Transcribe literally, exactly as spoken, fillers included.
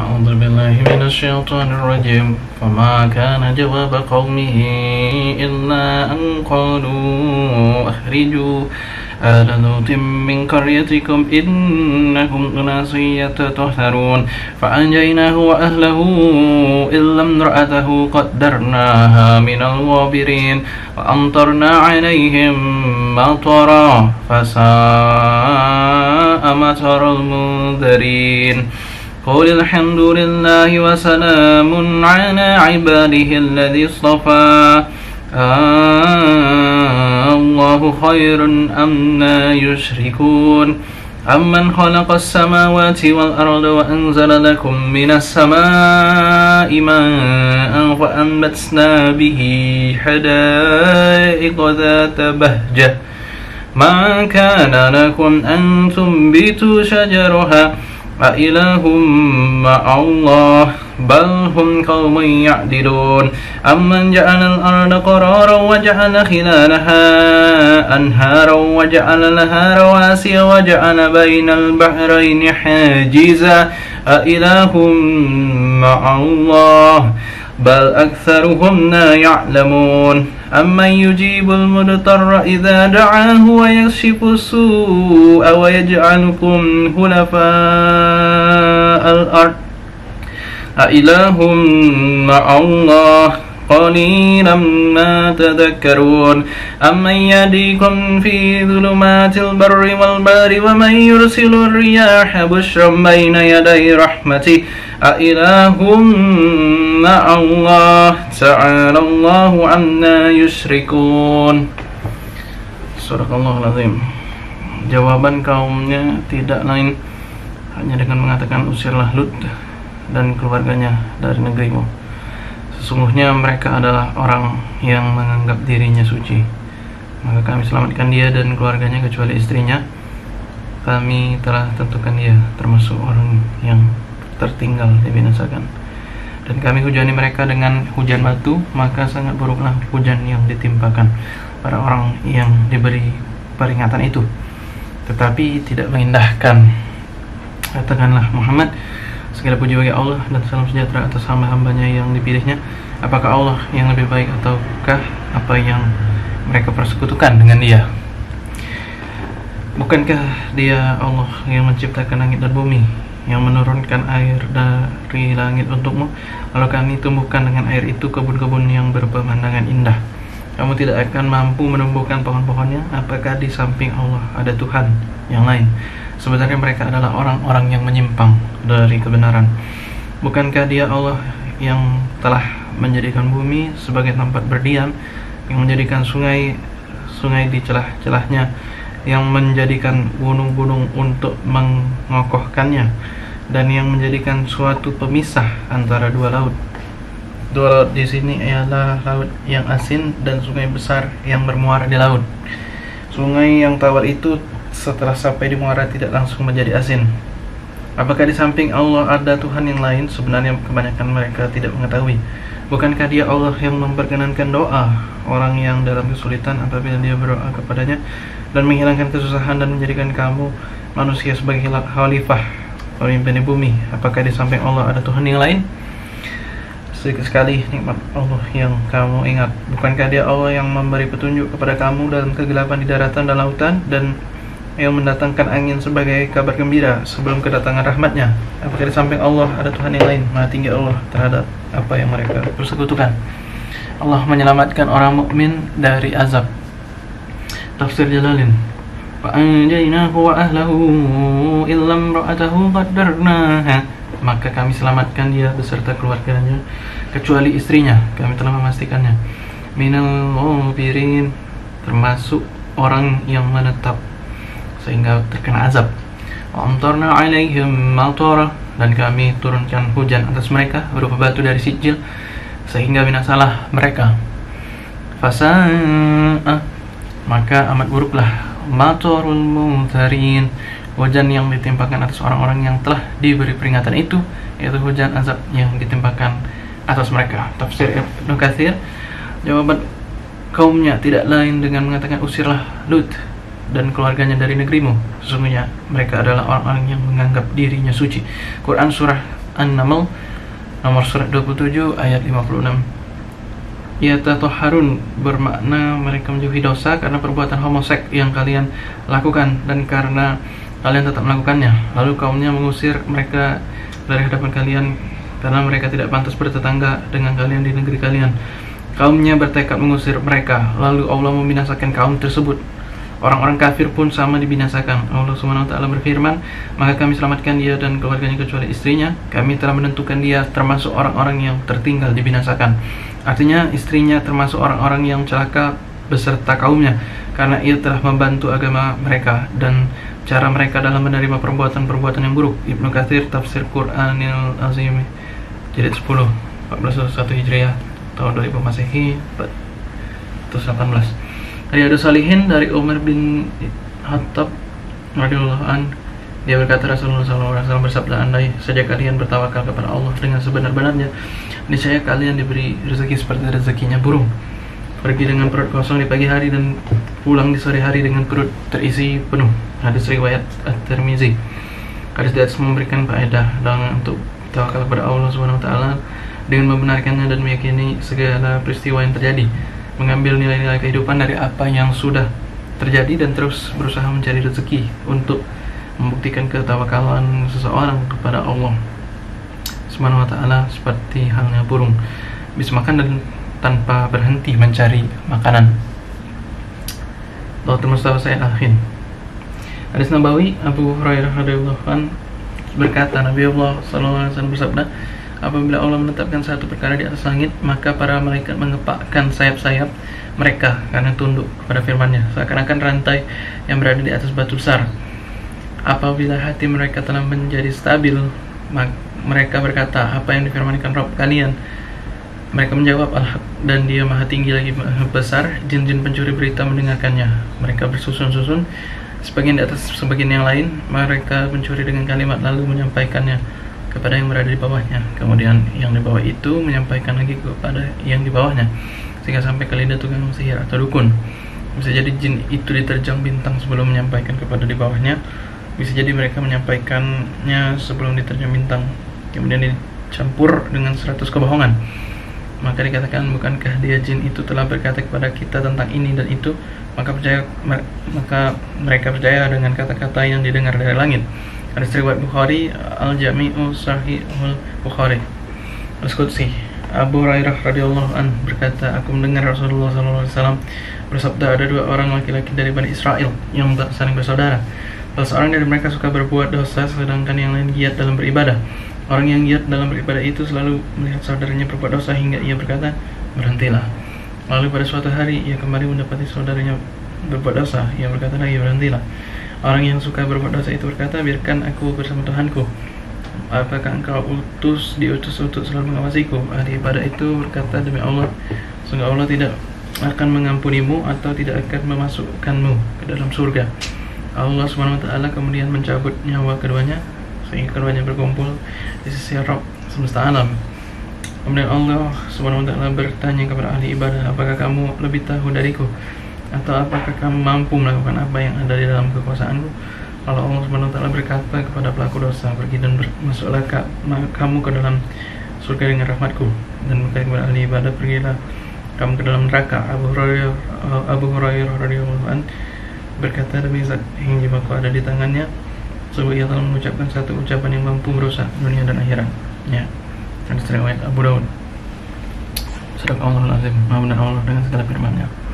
أعوذ بالله من الشيطان الرجيم فما كان جواب قومه إلا أن قالوا أخرجوا آل لوط من قريتكم إنهم أناس يتطهرون فأنجيناه وأهله إلا امرأته قدرناها من الغابرين وأمطرنا عليهم مطرا فساء مطر المنذرين قل الحمد لله وسلام على عباده الذي اصطفى الله خير أما يشركون أمن خلق السماوات والأرض وأنزل لكم من السماء ماء فأنبتنا به حدائق ذات بهجة ما كان لكم أن تنبتوا شجرها أإله مع الله بل هم قوم يعدلون أمن جعل الأرض قرارا وجعل خلالها أنهارا وجعل لها رواسي وجعل بين البحرين حاجزا أإله مع الله بل أكثرهم لا يعلمون أمن يجيب المضطر إذا دعاه ويكشف السوء ويجعلكم خلفاء الأرض أإله مع الله قليلا ما تذكرون أمن يهديكم في ظلمات البر والبحر ومن يرسل الرياح بشرا بين يدي رحمته أإله مع الله تعالى الله عما يشركون. Subhanallahuladzim. Jawaban kaumnya tidak lain hanya dengan mengatakan usirlah Lut dan keluarganya dari negerimu. Sesungguhnya mereka adalah orang yang menganggap dirinya suci. Maka kami selamatkan dia dan keluarganya kecuali istrinya. Kami telah tentukan dia termasuk orang yang tertinggal dibinasakan. Dan kami hujani mereka dengan hujan batu, maka sangat buruklah hujan yang ditimpakan para orang yang diberi peringatan itu. Tetapi tidak mengindahkan. Katakanlah Muhammad, segala puji bagi Allah dan salam sejahtera atas hamba-hambanya yang dipilihnya. Apakah Allah yang lebih baik ataukah apa yang mereka persekutukan dengan dia? Bukankah dia Allah yang menciptakan langit dan bumi, yang menurunkan air dari langit untukmu, lalu kami tumbuhkan dengan air itu kebun-kebun yang berpemandangan indah. Kamu tidak akan mampu menumbuhkan pohon-pohonnya. Apakah di samping Allah ada Tuhan yang lain? Sebenarnya mereka adalah orang-orang yang menyimpang dari kebenaran. Bukankah dia Allah yang telah menjadikan bumi sebagai tempat berdiam, yang menjadikan sungai sungai di celah-celahnya, yang menjadikan gunung-gunung untuk mengokohkannya, dan yang menjadikan suatu pemisah antara dua laut. Dua laut di sini ialah laut yang asin dan sungai besar yang bermuara di laut. Sungai yang tawar itu setelah sampai di muara tidak langsung menjadi asin. Apakah di samping Allah ada Tuhan yang lain? Sebenarnya kebanyakan mereka tidak mengetahui. Bukankah dia Allah yang memperkenankan doa orang yang dalam kesulitan apabila dia berdoa kepadanya, dan menghilangkan kesusahan dan menjadikan kamu manusia sebagai khalifah pemimpin di bumi? Apakah di samping Allah ada Tuhan yang lain? Sekali nikmat Allah yang kamu ingat. Bukankah dia Allah yang memberi petunjuk kepada kamu dalam kegelapan di daratan dan lautan, dan yang mendatangkan angin sebagai kabar gembira sebelum kedatangan rahmatnya? Apakah di samping Allah ada Tuhan yang lain? Maha tinggi Allah terhadap apa yang mereka persekutukan. Allah menyelamatkan orang mukmin dari azab. Tafsir Jalalain. فَأَنْجَيْنَاهُ وَأَهْلَهُ إِلَّا امْرَأَتَهُ قَدَّرْنَاهَا. Maka kami selamatkan dia beserta keluarganya kecuali istrinya. Kami telah memastikannya minal mubirin, termasuk orang yang menetap sehingga terkena azab. Amtarna alaihim matora, dan kami turunkan hujan atas mereka berupa batu dari sijil sehingga binasalah mereka. Fasa'a, maka amat buruklah matorul mumtarin, hujan yang ditimpakan atas orang-orang yang telah diberi peringatan itu, yaitu hujan azab yang ditimpakan atas mereka. Tafsir Ibnu Katsir. Jawaban kaumnya tidak lain dengan mengatakan usirlah Lut dan keluarganya dari negerimu. Sesungguhnya mereka adalah orang-orang yang menganggap dirinya suci. Quran Surah an Naml nomor surat dua puluh tujuh ayat lima puluh enam. Yatatoharun bermakna mereka menjauhi dosa karena perbuatan homoseks yang kalian lakukan dan karena kalian tetap melakukannya. Lalu kaumnya mengusir mereka dari hadapan kalian karena mereka tidak pantas bertetangga dengan kalian di negeri kalian. Kaumnya bertekad mengusir mereka, lalu Allah membinasakan kaum tersebut. Orang-orang kafir pun sama dibinasakan. Allah Subhanahu wa Ta'ala berfirman, maka kami selamatkan dia dan keluarganya kecuali istrinya. Kami telah menentukan dia termasuk orang-orang yang tertinggal dibinasakan. Artinya, istrinya termasuk orang-orang yang celaka beserta kaumnya, karena ia telah membantu agama mereka dan cara mereka dalam menerima perbuatan-perbuatan yang buruk. Ibnu Katsir, Tafsir Qur'anil Azim, jilid sepuluh, seribu empat ratus satu Hijriah, tahun dua ribu Masehi, empat ratus delapan belas. Riyadhus Shalihin dari Umar bin Khattab radhiyallahu anhu, dia berkata Rasulullah shallallahu alaihi wasallam bersabda, andai saja kalian bertawakal kepada Allah dengan sebenar-benarnya, niscaya kalian diberi rezeki seperti rezekinya burung. Pergi dengan perut kosong di pagi hari dan pulang di sore hari dengan perut terisi penuh. Hadis riwayat At-Tirmizi. Hadis di atas memberikan faedah dan untuk tawakal kepada Allah Subhanahu wa Ta'ala dengan membenarkannya dan meyakini segala peristiwa yang terjadi, mengambil nilai-nilai kehidupan dari apa yang sudah terjadi dan terus berusaha mencari rezeki untuk membuktikan ketawakalan seseorang kepada Allah Subhanahu wa Ta'ala seperti halnya burung habis makan dan tanpa berhenti mencari makanan. Dr. Mustafa Sayyid Al-Khin. Hadis Nabawi, Abu Hurairah radhiyallahu anhu berkata, Nabi Allah shallallahu alaihi wasallam bersabda, apabila Allah menetapkan satu perkara di atas langit, maka para malaikat mengepakkan sayap-sayap mereka karena tunduk kepada firman-Nya, seakan-akan rantai yang berada di atas batu besar. Apabila hati mereka telah menjadi stabil, mereka berkata, apa yang difirmankan Rabb kalian? Mereka menjawab, Al-Haq, dan Dia Maha Tinggi lagi Maha Besar. Jin-jin pencuri berita mendengarkannya. Mereka bersusun-susun, sebagian di atas sebagian yang lain. Mereka mencuri dengan kalimat lalu menyampaikannya kepada yang berada di bawahnya, kemudian yang di bawah itu menyampaikan lagi kepada yang di bawahnya, sehingga sampai ke lidah tukang sihir atau dukun. Bisa jadi jin itu diterjang bintang sebelum menyampaikan kepada di bawahnya, bisa jadi mereka menyampaikannya sebelum diterjang bintang, kemudian dicampur dengan seratus kebohongan. Maka dikatakan, bukankah dia jin itu telah berkata kepada kita tentang ini dan itu, maka percaya, maka mereka percaya dengan kata-kata yang didengar dari langit. Hadis riwayat Bukhari, Al-Jami'u Sahihul Bukhari. Al-Qudsi, Abu Hurairah radhiyallahu anhu berkata, aku mendengar Rasulullah shallallahu alaihi wasallam bersabda, ada dua orang laki-laki dari Bani Israel yang tak saling bersaudara. Salah seorang dari mereka suka berbuat dosa, sedangkan yang lain giat dalam beribadah. Orang yang giat dalam beribadah itu selalu melihat saudaranya berbuat dosa hingga ia berkata, berhentilah. Lalu pada suatu hari ia kembali mendapati saudaranya berbuat dosa, ia berkata lagi, berhentilah. Orang yang suka berbuat dosa itu berkata, biarkan aku bersama Tuhanku. Apakah engkau utus diutus untuk selalu mengawasiku? Ahli ibadah itu berkata, demi Allah, sungguh Allah tidak akan mengampunimu atau tidak akan memasukkanmu ke dalam surga. Allah Subhanahu wa Ta'ala kemudian mencabut nyawa keduanya sehingga keduanya berkumpul di sisi Rabb semesta alam. Kemudian Allah Subhanahu wa Ta'ala bertanya kepada ahli ibadah, apakah kamu lebih tahu dariku? Atau apakah kamu mampu melakukan apa yang ada di dalam kekuasaanku? Kalau Allah Subhanahu wa Ta'ala berkata kepada pelaku dosa, pergi dan masuklah kamu ke dalam surga dengan rahmatku, dan berkata kepada ahli ibadah, pergilah kamu ke dalam neraka. Abu Hurairah Abu Hurairah radhiyallahu anhu berkata, demi zat yang jiwaku ada di tangannya, sebab ia telah mengucapkan satu ucapan yang mampu merusak dunia dan akhirat. Ya, hadis riwayat Abu Daud. Sedekah Allah Azim, maha benar Allah dengan segala firman-Nya.